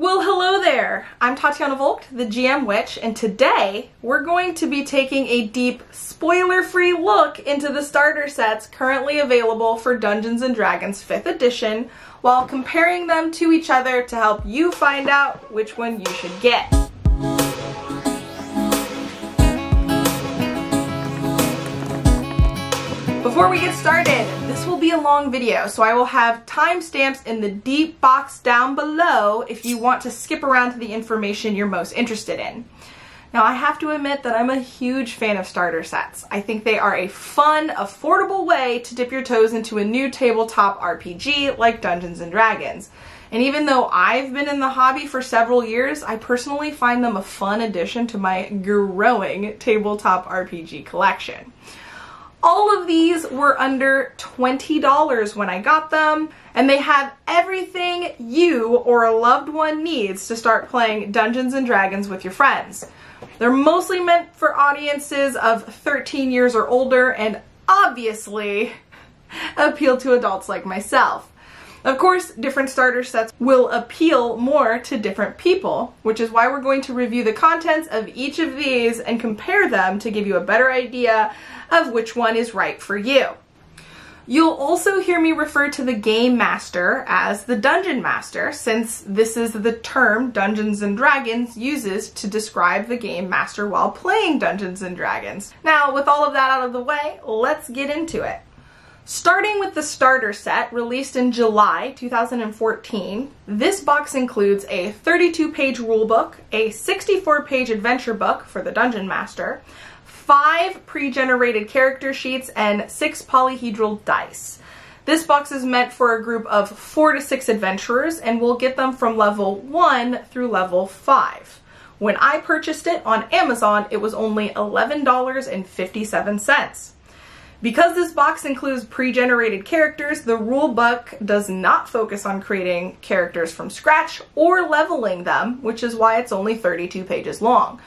Well, hello there! I'm Tatiana Volk, the GM Witch, and today we're going to be taking a deep, spoiler-free look into the starter sets currently available for Dungeons & Dragons 5th edition, while comparing them to each other to help you find out which one you should get. Before we get started, this will be a long video, so I will have timestamps in the deep box down below if you want to skip around to the information you're most interested in. Now, I have to admit that I'm a huge fan of starter sets. I think they are a fun, affordable way to dip your toes into a new tabletop RPG like Dungeons & Dragons. And even though I've been in the hobby for several years, I personally find them a fun addition to my growing tabletop RPG collection. All of these were under $20 when I got them, and they have everything you or a loved one needs to start playing Dungeons & Dragons with your friends. They're mostly meant for audiences of 13 years or older and obviously appeal to adults like myself. Of course, different starter sets will appeal more to different people, which is why we're going to review the contents of each of these and compare them to give you a better idea of which one is right for you. You'll also hear me refer to the Game Master as the Dungeon Master, since this is the term Dungeons & Dragons uses to describe the Game Master while playing Dungeons & Dragons. Now, with all of that out of the way, let's get into it. Starting with the starter set, released in July 2014, this box includes a 32-page rulebook, a 64-page adventure book for the Dungeon Master, 5 pre-generated character sheets, and 6 polyhedral dice. This box is meant for a group of 4 to 6 adventurers, and we'll get them from level 1 through level 5. When I purchased it on Amazon, it was only $11.57. Because this box includes pre-generated characters, the rulebook does not focus on creating characters from scratch or leveling them, which is why it's only 32 pages long.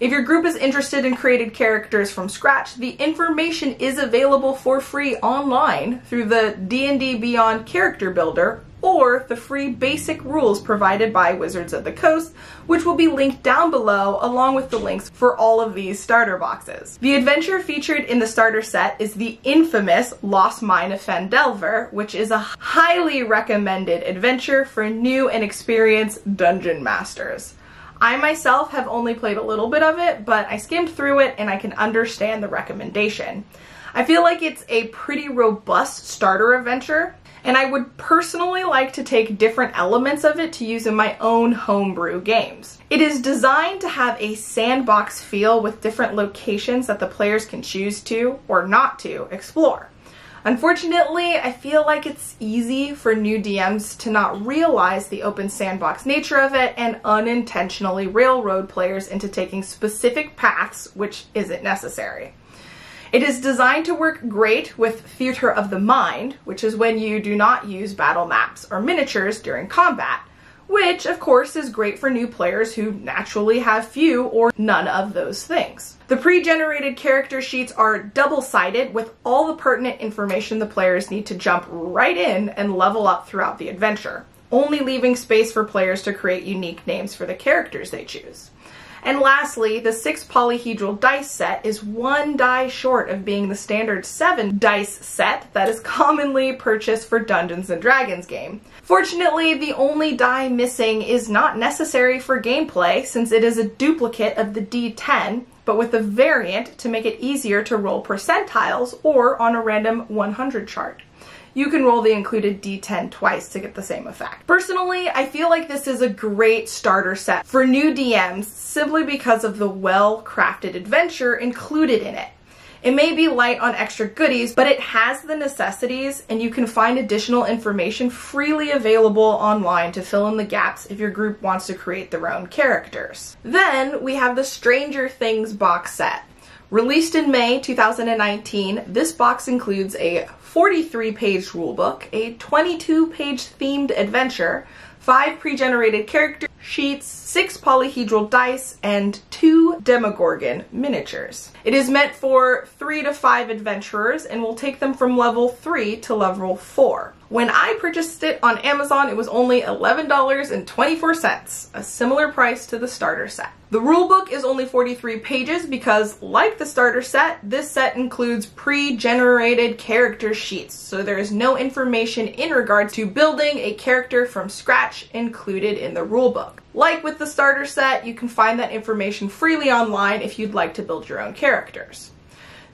If your group is interested in creating characters from scratch, the information is available for free online through the D&D Beyond Character Builder or the free basic rules provided by Wizards of the Coast, which will be linked down below along with the links for all of these starter boxes. The adventure featured in the starter set is the infamous Lost Mine of Phandelver, which is a highly recommended adventure for new and experienced dungeon masters. I myself have only played a little bit of it, but I skimmed through it and I can understand the recommendation. I feel like it's a pretty robust starter adventure, and I would personally like to take different elements of it to use in my own homebrew games. It is designed to have a sandbox feel with different locations that the players can choose to, or not to, explore. Unfortunately, I feel like it's easy for new DMs to not realize the open sandbox nature of it and unintentionally railroad players into taking specific paths, which isn't necessary. It is designed to work great with theater of the mind, which is when you do not use battle maps or miniatures during combat, which of course is great for new players who naturally have few or none of those things. The pre-generated character sheets are double-sided with all the pertinent information the players need to jump right in and level up throughout the adventure, only leaving space for players to create unique names for the characters they choose. And lastly, the 6 polyhedral dice set is 1 die short of being the standard 7 dice set that is commonly purchased for Dungeons & Dragons game. Fortunately, the only die missing is not necessary for gameplay since it is a duplicate of the D10, but with a variant to make it easier to roll percentiles or on a random 100 chart. You can roll the included D10 twice to get the same effect. Personally, I feel like this is a great starter set for new DMs simply because of the well-crafted adventure included in it. It may be light on extra goodies, but it has the necessities, and you can find additional information freely available online to fill in the gaps if your group wants to create their own characters. Then we have the Stranger Things box set. Released in May 2019, this box includes a 43-page rulebook, a 22-page themed adventure, 5 pre-generated character sheets, 6 polyhedral dice, and 2 Demogorgon miniatures. It is meant for 3 to 5 adventurers and will take them from level 3 to level 4. When I purchased it on Amazon, it was only $11.24, a similar price to the starter set. The rulebook is only 43 pages because, like the starter set, this set includes pre-generated character sheets, so there is no information in regards to building a character from scratch included in the rulebook. Like with the starter set, you can find that information freely online if you'd like to build your own characters.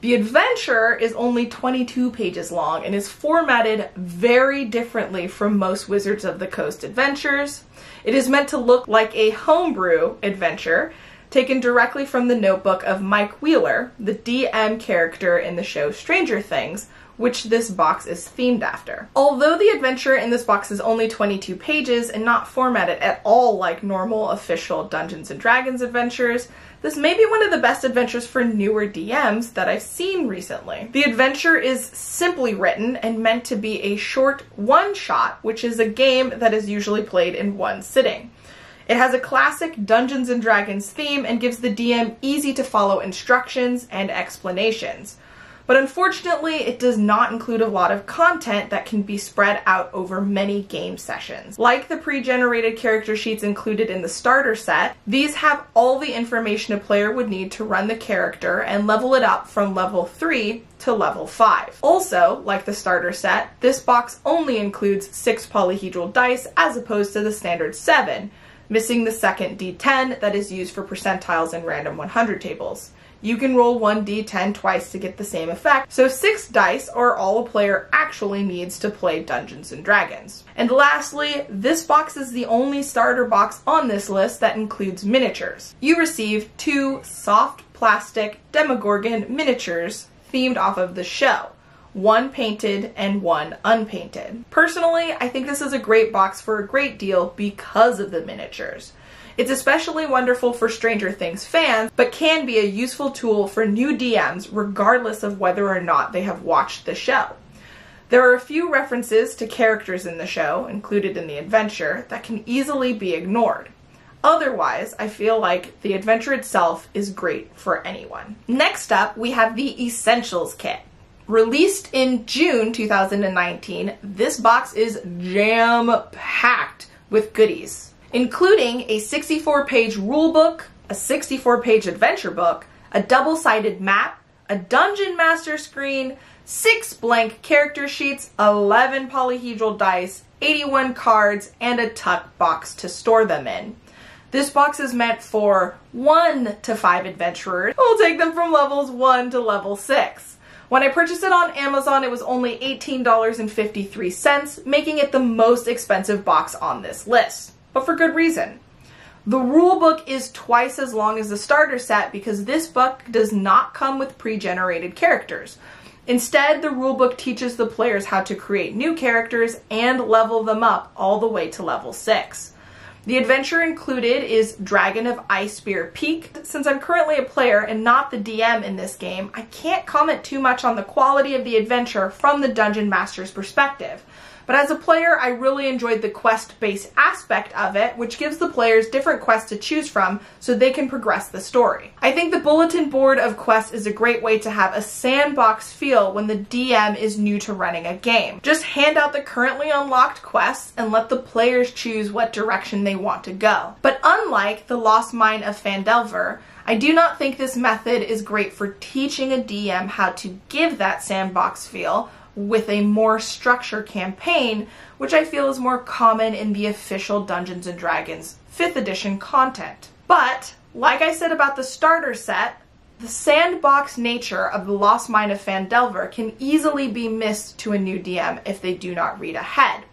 The adventure is only 22 pages long and is formatted very differently from most Wizards of the Coast adventures. It is meant to look like a homebrew adventure taken directly from the notebook of Mike Wheeler, the DM character in the show Stranger Things, which this box is themed after. Although the adventure in this box is only 22 pages and not formatted at all like normal official Dungeons & Dragons adventures, this may be one of the best adventures for newer DMs that I've seen recently. The adventure is simply written and meant to be a short one-shot, which is a game that is usually played in one sitting. It has a classic Dungeons & Dragons theme and gives the DM easy-to-follow instructions and explanations. But unfortunately, it does not include a lot of content that can be spread out over many game sessions. Like the pre-generated character sheets included in the starter set, these have all the information a player would need to run the character and level it up from level 3 to level 5. Also, like the starter set, this box only includes 6 polyhedral dice as opposed to the standard 7, missing the second D10 that is used for percentiles and random 100 tables. You can roll one D10 twice to get the same effect, so 6 dice are all a player actually needs to play Dungeons & Dragons. And lastly, this box is the only starter box on this list that includes miniatures. You receive 2 soft plastic Demogorgon miniatures themed off of the show. One painted and one unpainted. Personally, I think this is a great box for a great deal because of the miniatures. It's especially wonderful for Stranger Things fans, but can be a useful tool for new DMs regardless of whether or not they have watched the show. There are a few references to characters in the show, included in the adventure, that can easily be ignored. Otherwise, I feel like the adventure itself is great for anyone. Next up, we have the Essentials Kit. Released in June 2019, this box is jam-packed with goodies, including a 64-page rulebook, a 64-page adventure book, a double-sided map, a dungeon master screen, 6 blank character sheets, 11 polyhedral dice, 81 cards, and a tuck box to store them in. This box is meant for 1 to 5 adventurers. We'll take them from levels 1 to level 6. When I purchased it on Amazon, it was only $18.53, making it the most expensive box on this list, but for good reason. The rulebook is twice as long as the starter set because this book does not come with pre-generated characters. Instead, the rulebook teaches the players how to create new characters and level them up all the way to level 6. The adventure included is Dragon of Icespire Peak. Since I'm currently a player and not the DM in this game, I can't comment too much on the quality of the adventure from the Dungeon Master's perspective. But as a player, I really enjoyed the quest-based aspect of it, which gives the players different quests to choose from so they can progress the story. I think the bulletin board of quests is a great way to have a sandbox feel when the DM is new to running a game. Just hand out the currently unlocked quests and let the players choose what direction they want to go. But unlike the Lost Mine of Phandelver, I do not think this method is great for teaching a DM how to give that sandbox feel with a more structured campaign, which I feel is more common in the official Dungeons & Dragons 5th edition content. But, like I said about the starter set, the sandbox nature of the Lost Mine of Phandelver can easily be missed to a new DM if they do not read ahead.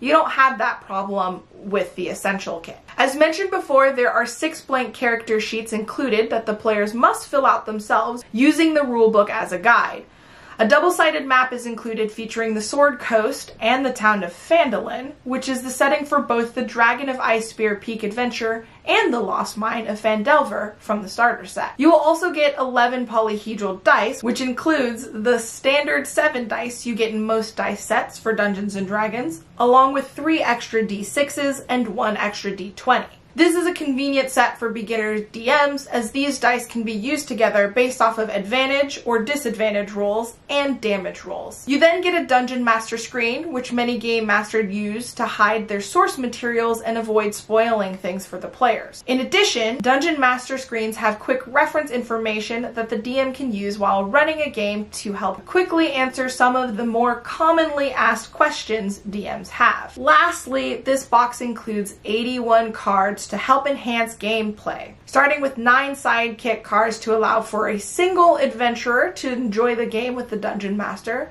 You don't have that problem with the Essential Kit. As mentioned before, there are 6 blank character sheets included that the players must fill out themselves using the rulebook as a guide. A double-sided map is included featuring the Sword Coast and the town of Phandalin, which is the setting for both the Dragon of Icespire Peak adventure and the Lost Mine of Phandelver from the starter set. You will also get 11 polyhedral dice, which includes the standard 7 dice you get in most dice sets for Dungeons & Dragons, along with 3 extra D6s and 1 extra D20. This is a convenient set for beginner DMs, as these dice can be used together based off of advantage or disadvantage rolls and damage rolls. You then get a Dungeon Master screen, which many Game Masters use to hide their source materials and avoid spoiling things for the players. In addition, Dungeon Master screens have quick reference information that the DM can use while running a game to help quickly answer some of the more commonly asked questions DMs have. Lastly, this box includes 81 cards to help enhance gameplay, starting with 9 sidekick cards to allow for a single adventurer to enjoy the game with the Dungeon Master.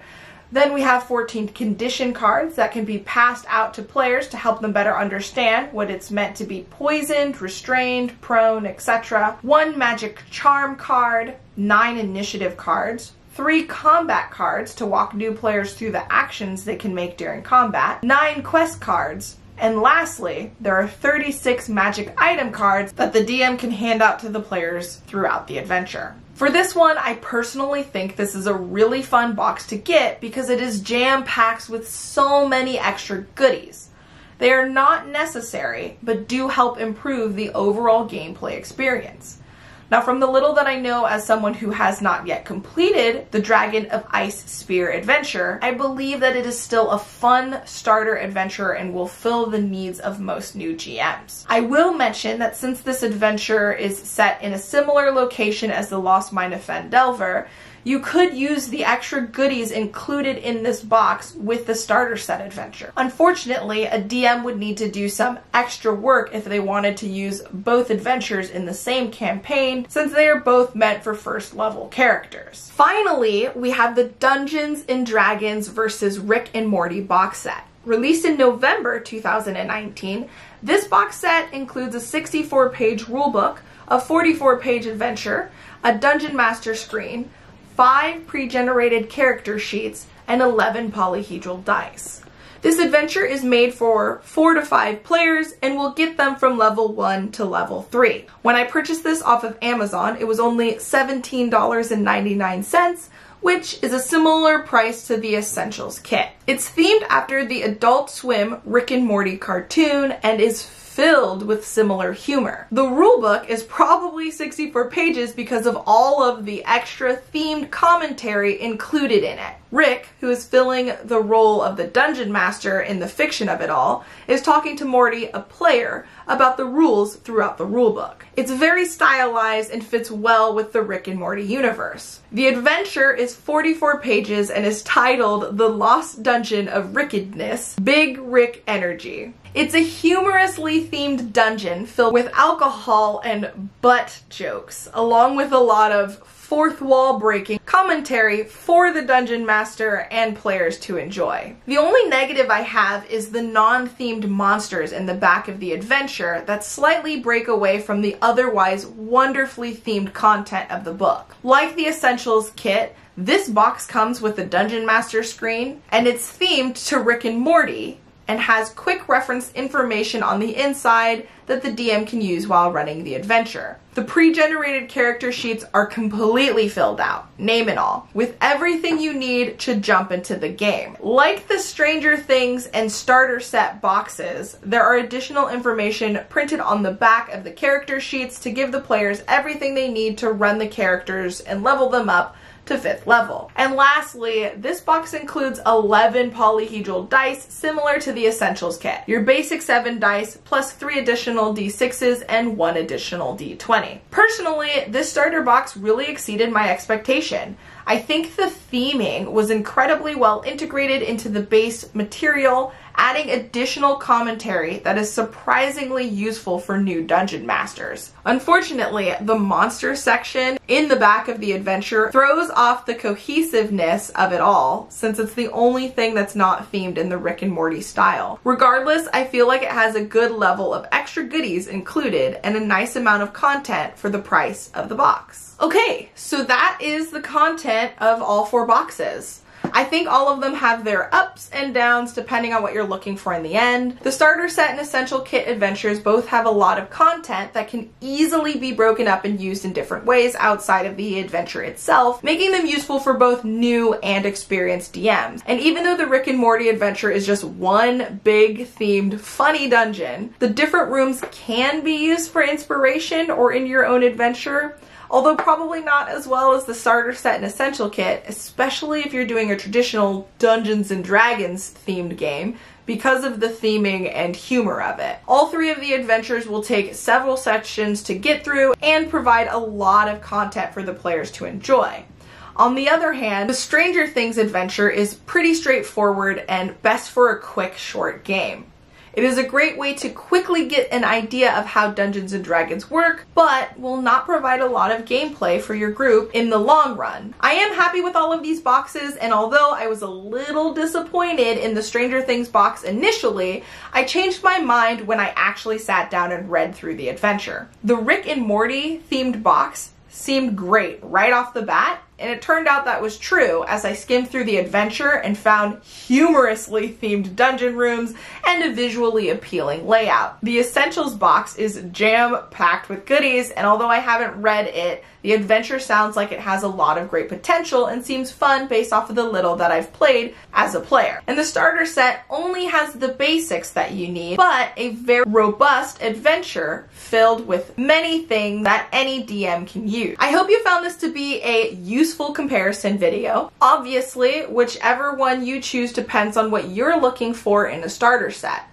Then we have 14 condition cards that can be passed out to players to help them better understand what it's meant to be poisoned, restrained, prone, etc. 1 magic charm card, 9 initiative cards, 3 combat cards to walk new players through the actions they can make during combat, 9 quest cards, and lastly, there are 36 magic item cards that the DM can hand out to the players throughout the adventure. For this one, I personally think this is a really fun box to get because it is jam-packed with so many extra goodies. They are not necessary, but do help improve the overall gameplay experience. Now, from the little that I know as someone who has not yet completed the Dragon of Icespire adventure, I believe that it is still a fun starter adventure and will fill the needs of most new GMs. I will mention that since this adventure is set in a similar location as the Lost Mine of Phandelver, you could use the extra goodies included in this box with the starter set adventure. Unfortunately, a DM would need to do some extra work if they wanted to use both adventures in the same campaign, since they are both meant for first level characters. Finally, we have the Dungeons & Dragons vs. Rick and Morty box set. Released in November 2019, this box set includes a 64-page rulebook, a 44-page adventure, a Dungeon Master screen, 5 pre-generated character sheets, and 11 polyhedral dice. This adventure is made for 4 to 5 players and will get them from level 1 to level 3. When I purchased this off of Amazon, it was only $17.99, which is a similar price to the Essentials kit. It's themed after the Adult Swim Rick and Morty cartoon and is filled with similar humor. The rulebook is probably 64 pages because of all of the extra themed commentary included in it. Rick, who is filling the role of the Dungeon Master in the fiction of it all, is talking to Morty, a player, about the rules throughout the rulebook. It's very stylized and fits well with the Rick and Morty universe. The adventure is 44 pages and is titled The Lost Dungeon of Rickedness, Big Rick Energy. It's a humorously themed dungeon filled with alcohol and butt jokes, along with a lot of fourth wall breaking commentary for the Dungeon Master and players to enjoy. The only negative I have is the non-themed monsters in the back of the adventure that slightly break away from the otherwise wonderfully themed content of the book. Like the Essentials kit, this box comes with the Dungeon Master screen, and it's themed to Rick and Morty, and has quick reference information on the inside that the DM can use while running the adventure. The pre-generated character sheets are completely filled out, name and all, with everything you need to jump into the game. Like the Stranger Things and starter set boxes, there are additional information printed on the back of the character sheets to give the players everything they need to run the characters and level them up to 5th level. And lastly, this box includes 11 polyhedral dice similar to the Essentials kit. Your basic 7 dice plus 3 additional d6s and 1 additional d20. Personally, this starter box really exceeded my expectation. I think the theming was incredibly well integrated into the base material, adding additional commentary that is surprisingly useful for new Dungeon Masters. Unfortunately, the monster section in the back of the adventure throws off the cohesiveness of it all, since it's the only thing that's not themed in the Rick and Morty style. Regardless, I feel like it has a good level of extra goodies included and a nice amount of content for the price of the box. Okay, so that is the content of all 4 boxes. I think all of them have their ups and downs depending on what you're looking for in the end. The starter set and essential kit adventures both have a lot of content that can easily be broken up and used in different ways outside of the adventure itself, making them useful for both new and experienced DMs. And even though the Rick and Morty adventure is just one big themed funny dungeon, the different rooms can be used for inspiration or in your own adventure, although probably not as well as the starter set and essential kit, especially if you're doing a traditional Dungeons and Dragons themed game, because of the theming and humor of it. All three of the adventures will take several sections to get through and provide a lot of content for the players to enjoy. On the other hand, the Stranger Things adventure is pretty straightforward and best for a quick, short game. It is a great way to quickly get an idea of how Dungeons & Dragons work, but will not provide a lot of gameplay for your group in the long run. I am happy with all of these boxes, and although I was a little disappointed in the Stranger Things box initially, I changed my mind when I actually sat down and read through the adventure. The Rick and Morty themed box seemed great right off the bat, and it turned out that was true as I skimmed through the adventure and found humorously themed dungeon rooms and a visually appealing layout. The Essentials box is jam-packed with goodies, and although I haven't read it, the adventure sounds like it has a lot of great potential and seems fun based off of the little that I've played as a player. And the starter set only has the basics that you need, but a very robust adventure filled with many things that any DM can use. I hope you found this to be a useful comparison video. Obviously, whichever one you choose depends on what you're looking for in a starter set.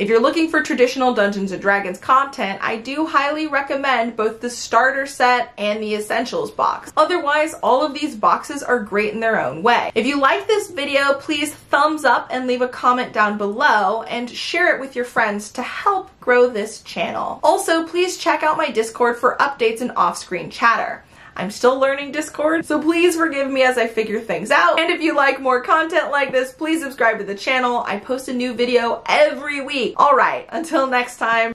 If you're looking for traditional Dungeons & Dragons content, I do highly recommend both the starter set and the essentials box. Otherwise, all of these boxes are great in their own way. If you like this video, please thumbs up and leave a comment down below and share it with your friends to help grow this channel. Also, please check out my Discord for updates and off-screen chatter. I'm still learning Discord, so please forgive me as I figure things out. And if you like more content like this, please subscribe to the channel. I post a new video every week. All right, until next time.